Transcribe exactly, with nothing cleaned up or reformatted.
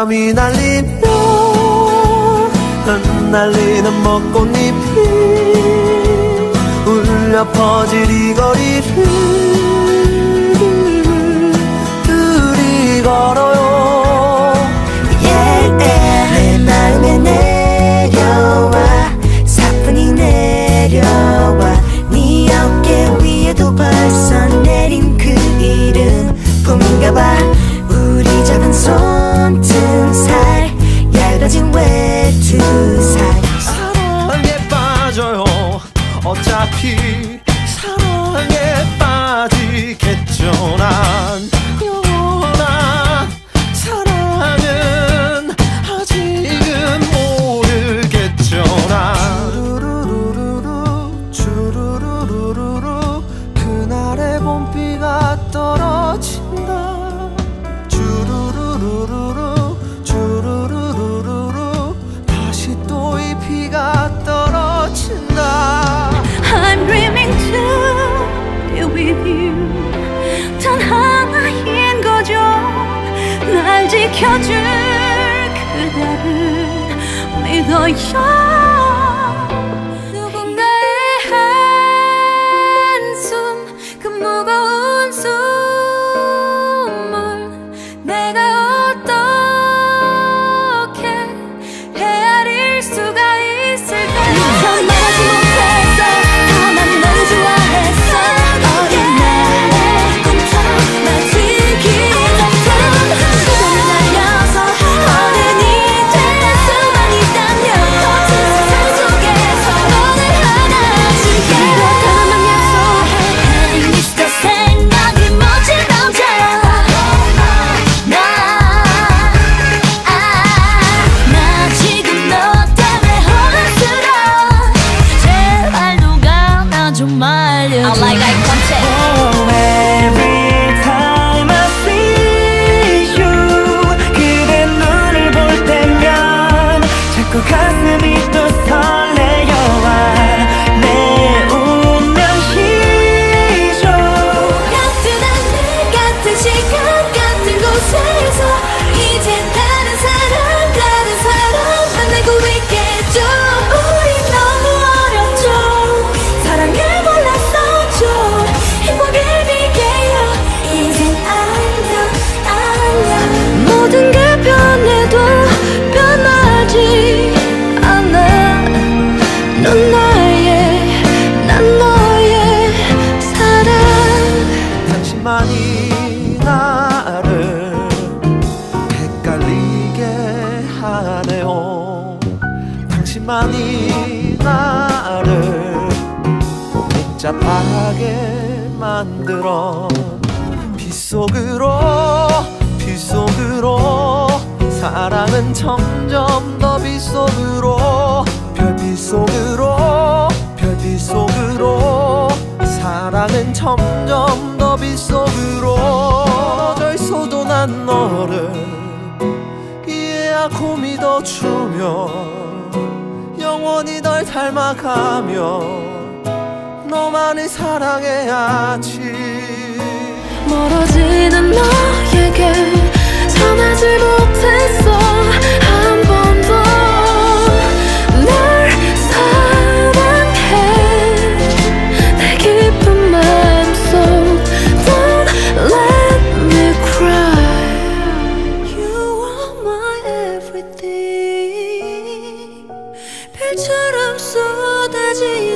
바람이 날리며 흩날리는 벚꽃잎이 울려 퍼질 이 거리를 둘이 걸어요. yeah, yeah. 내 마음에 내려와 사뿐히 내려와 네 어깨 위에도 벌써 내린 그 이름 봄인가봐. 우리 작은 손등 살 얇아진 외투살 사랑에 빠져요. 어차피 사랑에 빠지겠죠. 난 영원한 사랑은 아직은 모르겠죠. 난 주루루루루 주루루루루 그날의 봄비가 떨어진다. 주루루루루 주루루루루 다시 또 이 비가 떨어진다. I'm dreaming to be with you. 단 하나인 거죠. 날 지켜줄 그대를 믿어요. 누군가의 한숨 그 무거운 숨을 내가 어떻게 헤아릴 수가 있을까. 넌 말하지 못했어. 다만 너를 좋아했어. 어린 날의 꿈처럼 날 지키던 시간을 날려서 어른이 될 수만 있다면 거친 세상 속에서 너는 하나씩 기억하나만 약속해. I miss the 생각이 멋진 남자야. 나, 아, 나 지금 너 때문에 혼란스러워. 제발 누가 나 좀 알려줘. I like eye contact. Oh, every time I see you 그대 눈을 볼 때면 자꾸 가슴이 또 설레요와 내 운명이 죠 같은 하늘 같은 시간 같은 곳에서 이제 다른 사람 다른 사람 만나고 있겠죠. 우린 너무 어렸죠. 사랑을 몰랐었죠. 행복을 빌게요. 이젠 안녕 안녕. 모든 게 변해도 변하지 않아. 넌 나의 난 너의 사랑. 당신만이 나를 헷갈리게 하네요. 당신만이 나를 복잡하게 만들어 빗속으로 빗속으로 사랑은 점점 더 빗속으로 별빛 속으로 별빛 속으로 사랑은 점점 더 빗속으로 떨어져 있어도 난 너를 이해하고 믿어주면 영원히 널 닮아가며 너만을 사랑해야지. 멀어지는 너에게 전하지 못했어. 한 번도 널 사랑해. 내 깊은 마음속 Don't let me cry. You are my everything. 별처럼 쏟아지